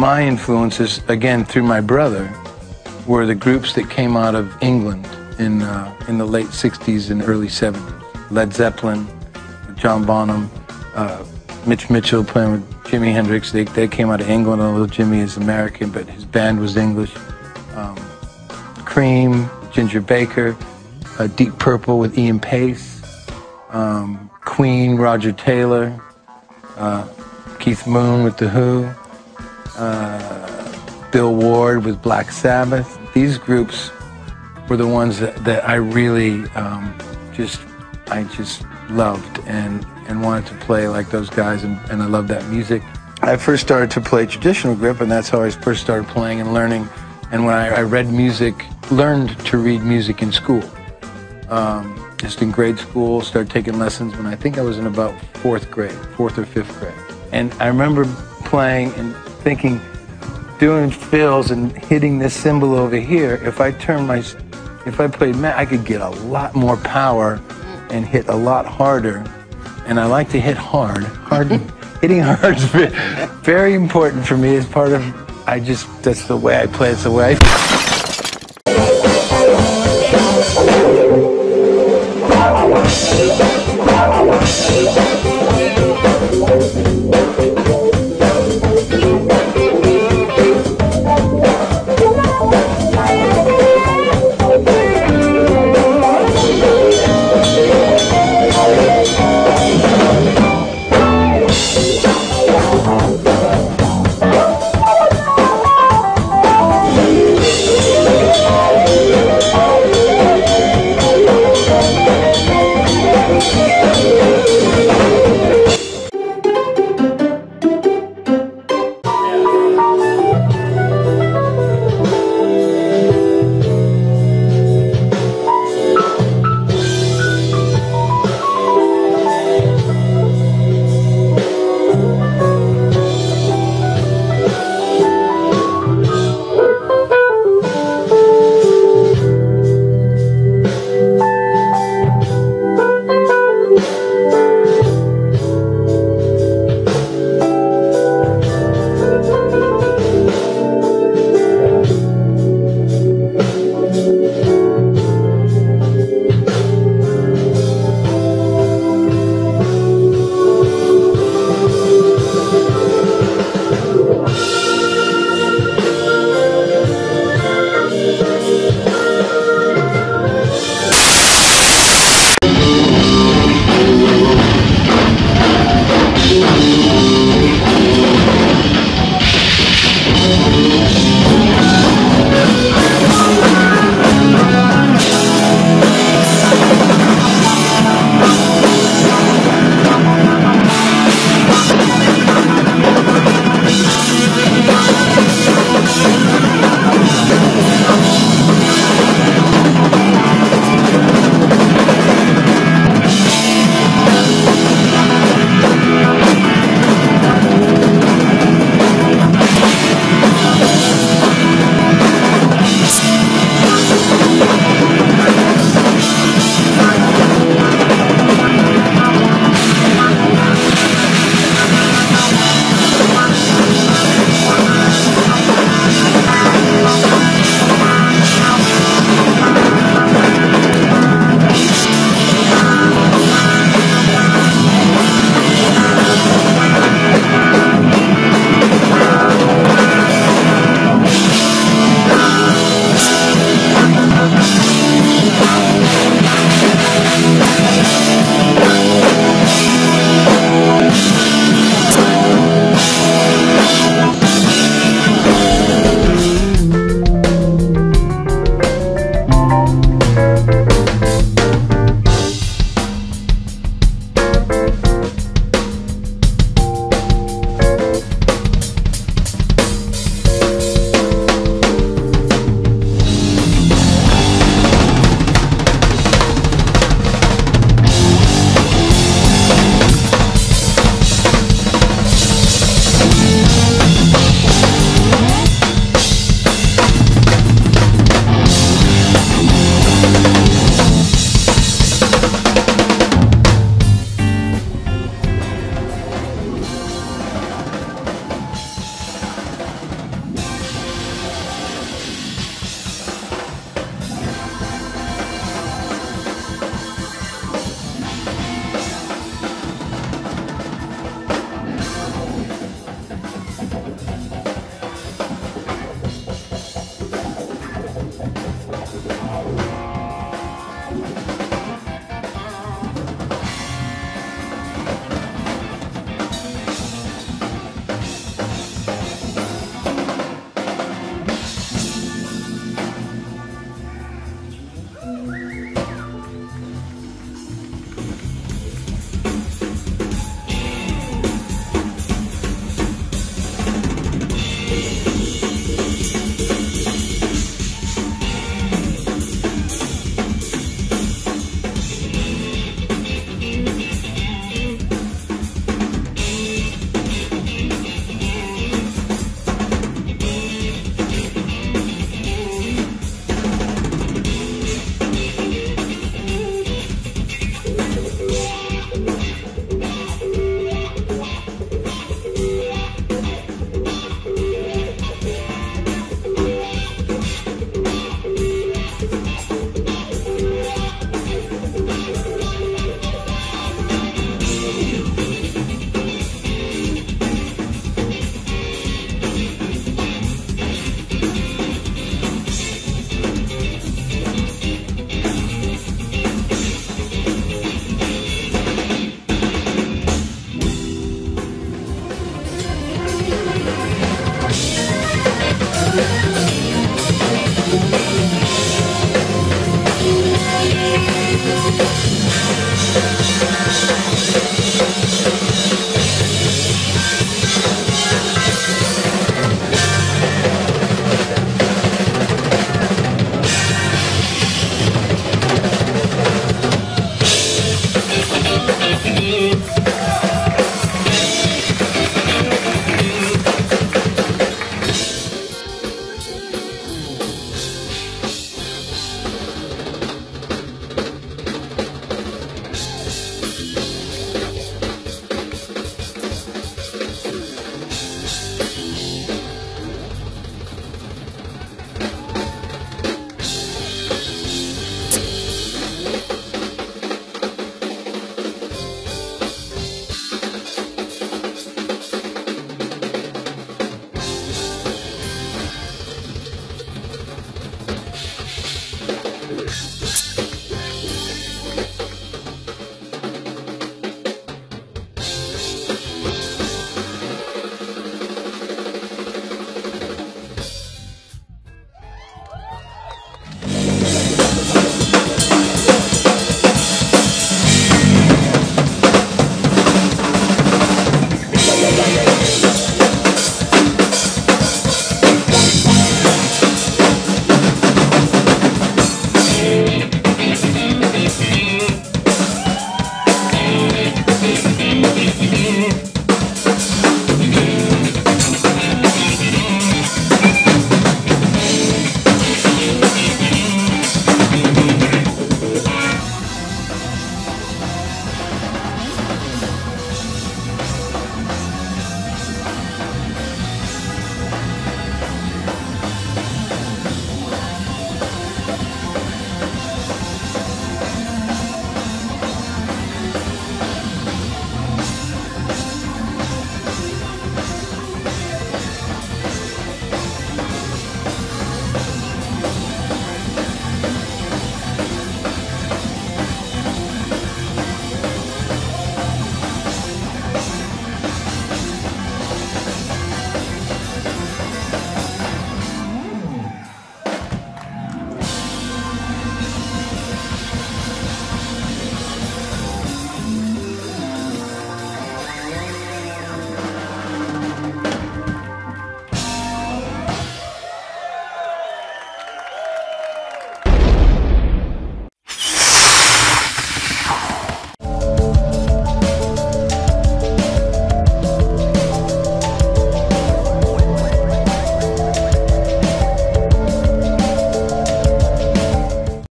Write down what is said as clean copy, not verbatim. my influences, again, through my brother, were the groups that came out of England in the late 60s and early 70s. Led Zeppelin, John Bonham, Mitch Mitchell playing with Jimi Hendrix. They came out of England, although Jimi is American, but his band was English. Cream, Ginger Baker, Deep Purple with Ian Pace, Queen, Roger Taylor, Keith Moon with The Who, Bill Ward with Black Sabbath. These groups were the ones that I really just loved and wanted to play like those guys, and I loved that music. I first started to play traditional grip, and that's how I first started playing and learning. And when I learned to read music in school, just in grade school, started taking lessons when I think I was in about fourth or fifth grade. And I remember playing and thinking, doing fills and hitting this cymbal over here, if I played, I could get a lot more power and hit a lot harder. And I like to hit hard. Hitting hard is very important for me. That's the way I play. It's the way I...